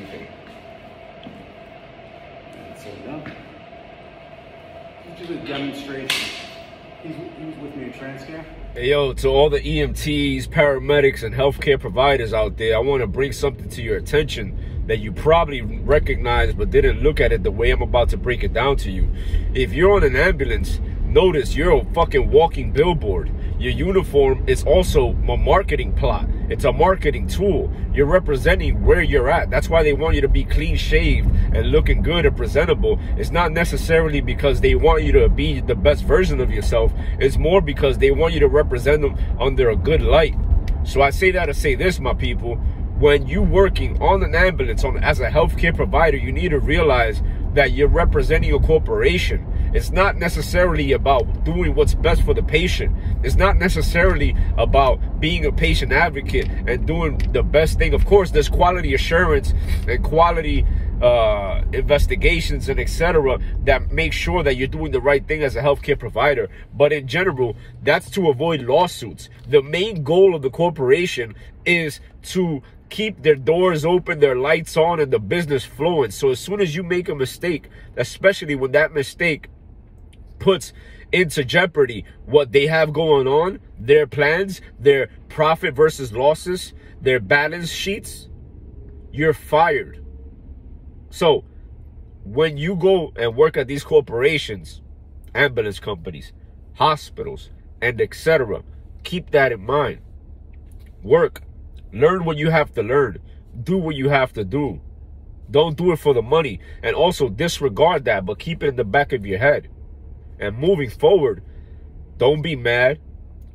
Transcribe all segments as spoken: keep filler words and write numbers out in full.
painting. And so now, just a demonstration. He's, he's with me in Transcare. Hey, yo, to all the E M Ts, paramedics, and healthcare providers out there, I want to bring something to your attention that you probably recognize but didn't look at it the way I'm about to break it down to you. If you're on an ambulance, notice you're a fucking walking billboard. Your uniform is also a marketing plot. It's a marketing tool. You're representing where you're at. That's why they want you to be clean shaved and looking good and presentable. It's not necessarily because they want you to be the best version of yourself. It's more because they want you to represent them under a good light. So I say that to say this, my people. When you're working on an ambulance on, as a healthcare provider, you need to realize that you're representing your corporation. It's not necessarily about doing what's best for the patient. It's not necessarily about being a patient advocate and doing the best thing. Of course, there's quality assurance and quality uh, investigations and et cetera that make sure that you're doing the right thing as a healthcare provider. But in general, that's to avoid lawsuits. The main goal of the corporation is to keep their doors open, their lights on, and the business flowing. So as soon as you make a mistake, especially when that mistake puts into jeopardy what they have going on, their plans, their profit versus losses, their balance sheets, you're fired. So when you go and work at these corporations, ambulance companies, hospitals, and et cetera, keep that in mind. Work. Learn what you have to learn. Do what you have to do. Don't do it for the money. And also disregard that, but keep it in the back of your head. And moving forward, don't be mad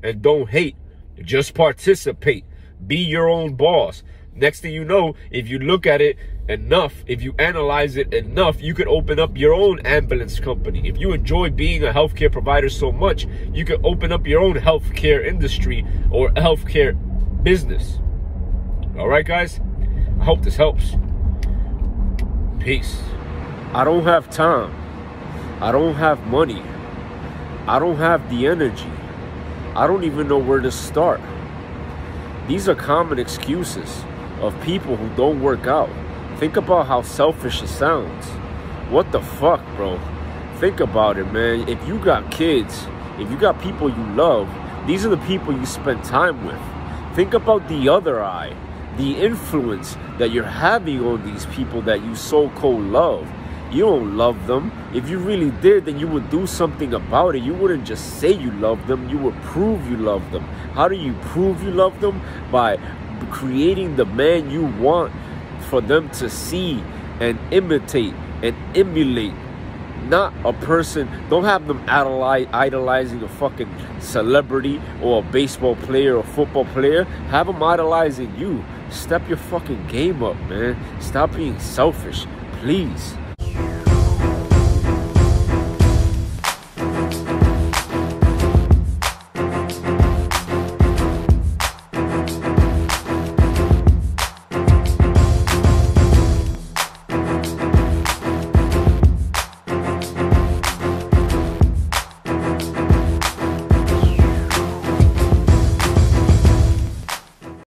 and don't hate. Just participate. Be your own boss. Next thing you know, if you look at it enough, if you analyze it enough, you could open up your own ambulance company. If you enjoy being a healthcare provider so much, you could open up your own healthcare industry or healthcare business. All right, guys? I hope this helps. Peace. I don't have time. I don't have money. I don't have the energy. I don't even know where to start. These are common excuses of people who don't work out. Think about how selfish it sounds. What the fuck, bro? Think about it, man. If you got kids, if you got people you love, these are the people you spend time with. Think about the other eye, the influence that you're having on these people that you so-called love. You don't love them. If you really did, then you would do something about it. You wouldn't just say you love them. You would prove you love them. How do you prove you love them? By creating the man you want for them to see and imitate and emulate. Not a person. Don't have them idolizing a fucking celebrity or a baseball player or football player. Have them idolizing you. Step your fucking game up, man. Stop being selfish, please.